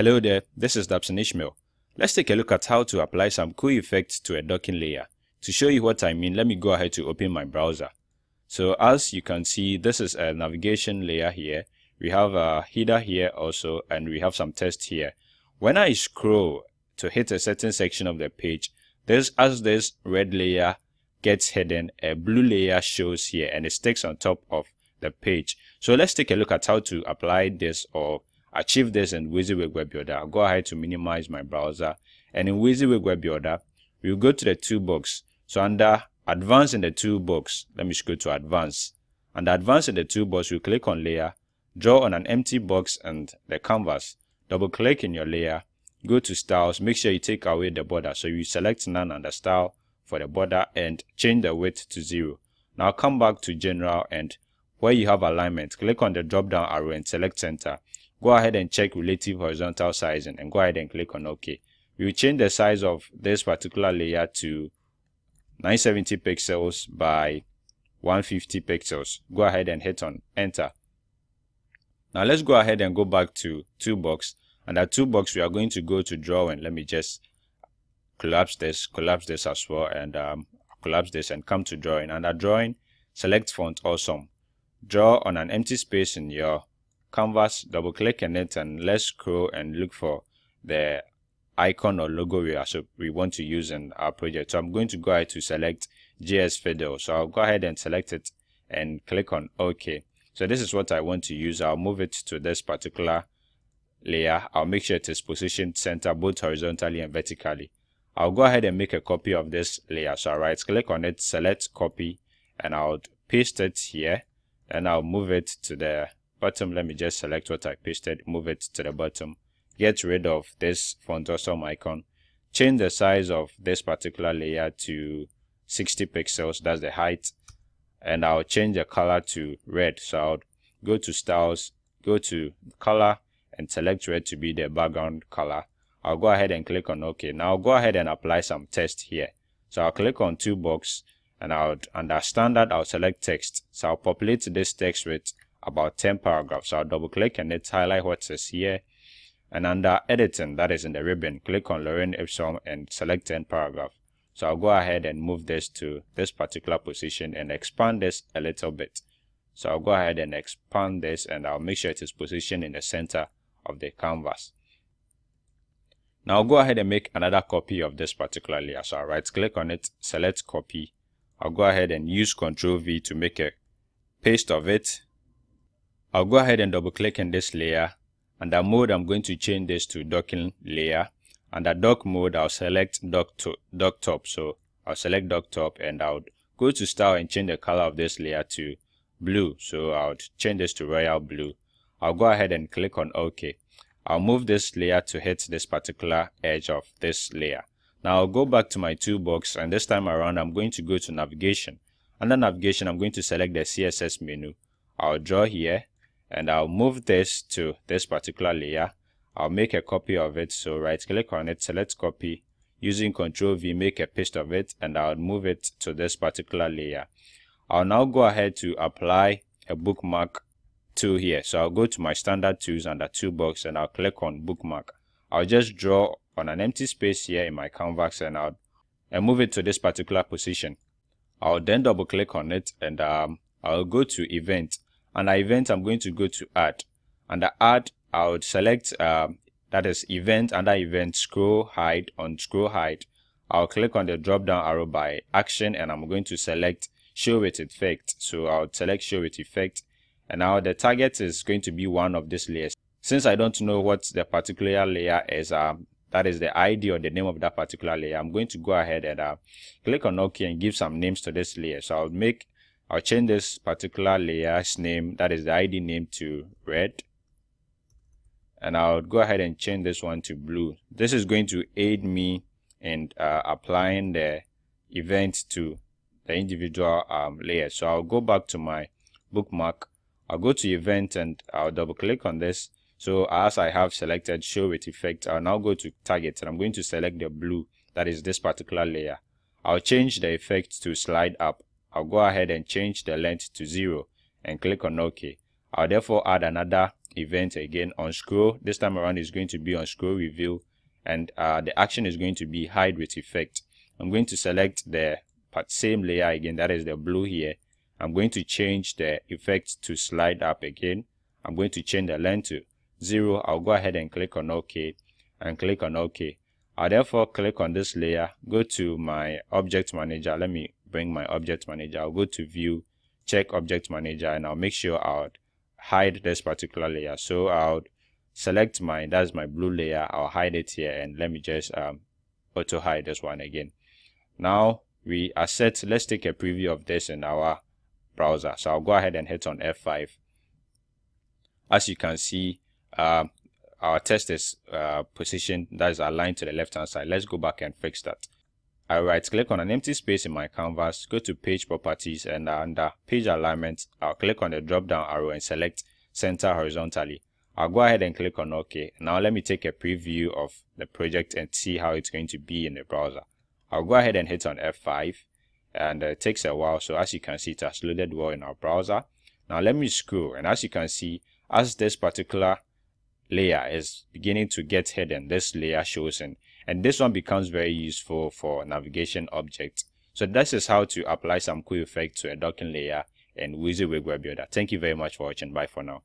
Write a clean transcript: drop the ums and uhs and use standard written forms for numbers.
Hello there, this is Dapson Ishmeal. Let's take a look at how to apply some cool effects to a docking layer. To show you what I mean, let me go ahead to open my browser. So as you can see, this is a navigation layer here. We have a header here also, and we have some text here. When I scroll to hit a certain section of the page, as this red layer gets hidden, a blue layer shows here and it sticks on top of the page. So let's take a look at how to apply this or achieve this in WYSIWYG Web Builder. I'll go ahead to minimize my browser, and in WYSIWYG Web Builder, we'll go to the toolbox. So under Advanced in the toolbox, let me go to Advanced. Under Advanced in the toolbox, you click on Layer, draw on an empty box and the canvas. Double click in your layer, go to Styles, make sure you take away the border. So you select None under Style for the border and change the width to 0. Now come back to General, and where you have alignment, click on the drop down arrow and select Center. Go ahead and check relative horizontal sizing and go ahead and click on OK. We will change the size of this particular layer to 970 pixels by 150 pixels. Go ahead and hit on Enter. Now let's go ahead and go back to Toolbox. Under Toolbox, we are going to go to Drawing. Let me just collapse this as well, and collapse this and come to Drawing. Under Drawing, select Font Awesome. Draw on an empty space in your canvas, double click on it, and let's scroll and look for the icon or logo we want to use in our project. So I'm going to go ahead to select JS Fiddle. So I'll go ahead and select it and click on OK. So this is what I want to use. I'll move it to this particular layer. I'll make sure it is positioned center both horizontally and vertically. I'll go ahead and make a copy of this layer. So I'll right click on it, select copy, and I'll paste it here, and I'll move it to the bottom. Let me just select what I pasted, move it to the bottom, get rid of this Font Awesome icon, change the size of this particular layer to 60 pixels, that's the height, and I'll change the color to red. So I'll go to Styles, go to Color, and select red to be the background color. I'll go ahead and click on OK. Now I'll go ahead and apply some text here. So I'll click on Toolbox, and under Standard, I'll select Text. So I'll populate this text with about 10 paragraphs. So I'll double click and let's highlight what is here, and under Editing, that is in the ribbon, click on Lorem Ipsum and select 10 paragraph. So I'll go ahead and move this to this particular position and expand this a little bit. So I'll go ahead and expand this, and I'll make sure it is positioned in the center of the canvas. Now I'll go ahead and make another copy of this particular layer. So I'll right click on it, select copy. I'll go ahead and use Ctrl V to make a paste of it. I'll go ahead and double click in this layer. Under Mode, I'm going to change this to Docking Layer. Under Dock Mode, I'll select Dock Top. So I'll select Dock Top, and I'll go to Style and change the color of this layer to blue. So I'll change this to Royal Blue. I'll go ahead and click on OK. I'll move this layer to hit this particular edge of this layer. Now I'll go back to my toolbox, and this time around, I'm going to go to Navigation. Under Navigation, I'm going to select the CSS menu. I'll draw here, and I'll move this to this particular layer. I'll make a copy of it. So right click on it, select copy, using Ctrl V, make a paste of it, and I'll move it to this particular layer. I'll now go ahead to apply a bookmark tool here. So I'll go to my standard tools under toolbox, and I'll click on bookmark. I'll just draw on an empty space here in my canvas, and I'll move it to this particular position. I'll then double click on it, and I'll go to event. Under event, I'm going to go to add. Under add, I would select that is event. Under event, scroll hide. On scroll hide, I'll click on the drop down arrow by action, and I'm going to select show with effect. So I'll select show with effect, and now the target is going to be one of these layers. Since I don't know what the particular layer is, that is the ID or the name of that particular layer, I'm going to go ahead and click on OK and give some names to this layer. So I'll change this particular layer's name, that is the ID name, to red, and I'll go ahead and change this one to blue. This is going to aid me in applying the event to the individual layer. So I'll go back to my bookmark. I'll go to event, and I'll double click on this. So as I have selected show with effect, I'll now go to target, and I'm going to select the blue, that is this particular layer. I'll change the effect to slide up. I'll go ahead and change the length to 0 and click on OK. I'll therefore add another event again on scroll. This time around is going to be on scroll reveal, and the action is going to be hide with effect. I'm going to select the same layer again, that is the blue here. I'm going to change the effect to slide up again. I'm going to change the length to 0. I'll go ahead and click on OK and click on OK. I'll therefore click on this layer, go to my object manager. Let me bring my object manager. I'll go to view, check object manager, and I'll make sure I'll hide this particular layer. So I'll select my, that's my blue layer. I'll hide it here, and let me just auto hide this one again. Now we are set. Let's take a preview of this in our browser. So I'll go ahead and hit on F5. As you can see, our test is positioned, that is aligned to the left hand side. Let's go back and fix that. I right click on an empty space in my canvas, go to page properties, and under page alignment, I'll click on the drop down arrow and select center horizontally. I'll go ahead and click on OK. Now let me take a preview of the project and see how it's going to be in the browser. I'll go ahead and hit on F5, and it takes a while. So as you can see, it has loaded well in our browser. Now let me scroll, and as you can see, as this particular layer is beginning to get hidden, this layer shows in, and this one becomes very useful for navigation objects. So this is how to apply some cool effect to a docking layer in WYSIWYG Web Builder. Thank you very much for watching. Bye for now.